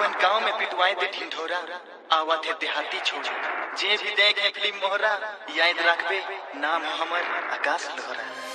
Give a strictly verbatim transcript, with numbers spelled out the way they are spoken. अपन गाँव में पिटवाए दे ढिंढोरा, आवा थे देहाती छोड़ जे भी देख मोहरा, याद रखबे नाम हमर आकाश लोहरा।